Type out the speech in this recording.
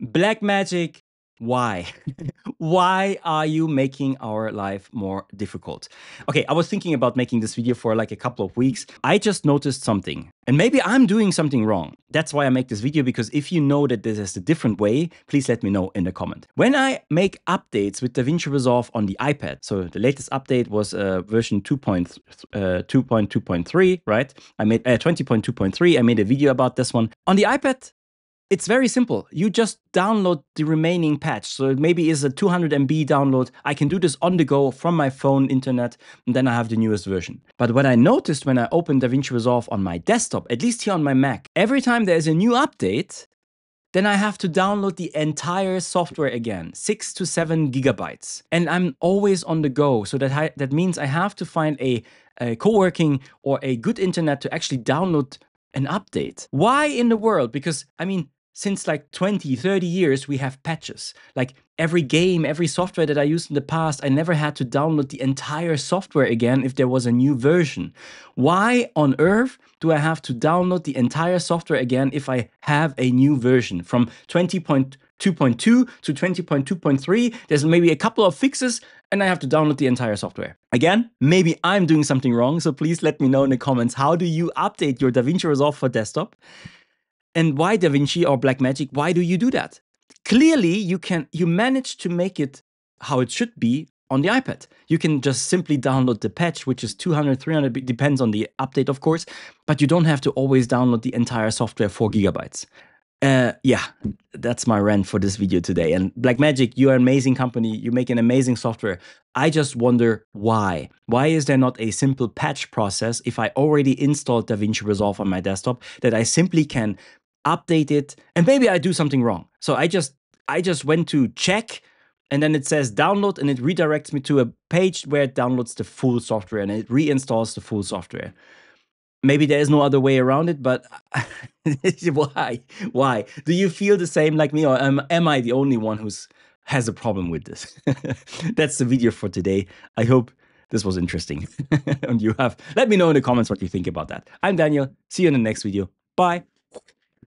Blackmagic, why? Why are you making our life more difficult? Okay, I was thinking about making this video for like a couple of weeks. I just noticed something, and maybe I'm doing something wrong. That's why I make this video, because if you know that this is a different way, please let me know in the comment. When I make updates with DaVinci Resolve on the iPad, so the latest update was version 2.2.3, right? I made 20.2.3. I made a video about this one. On the iPad, it's very simple. You just download the remaining patch. So it maybe is a 200 MB download. I can do this on the go from my phone internet, and then I have the newest version. But what I noticed when I opened DaVinci Resolve on my desktop, at least here on my Mac, every time there is a new update, then I have to download the entire software again, 6 to 7 gigabytes. And I'm always on the go. So that means I have to find a co-working or a good internet to actually download an update. Why in the world? Because I mean, since like 20, 30 years, we have patches. Like every game, every software that I used in the past, I never had to download the entire software again if there was a new version. Why on earth do I have to download the entire software again if I have a new version? From 20.2.2 to 20.2.3, there's maybe a couple of fixes, and I have to download the entire software. Again, maybe I'm doing something wrong, so please let me know in the comments, how do you update your DaVinci Resolve for desktop? And why DaVinci or Blackmagic, why do you do that? Clearly, you manage to make it how it should be on the iPad. You can just simply download the patch, which is 200, 300, depends on the update, of course, but you don't have to always download the entire software, 4 gigabytes. Yeah, that's my rant for this video today. And Blackmagic, you're an amazing company. You make an amazing software. I just wonder why. Why is there not a simple patch process if I already installed DaVinci Resolve on my desktop that I simply can update it? And maybe I do something wrong. So I just went to check, and then it says download, and it redirects me to a page where it downloads the full software and it reinstalls the full software. Maybe there is no other way around it, but why? Why? Do you feel the same like me, or am I the only one who has a problem with this? That's the video for today. I hope this was interesting. And let me know in the comments what you think about that. I'm Daniel. See you in the next video. Bye.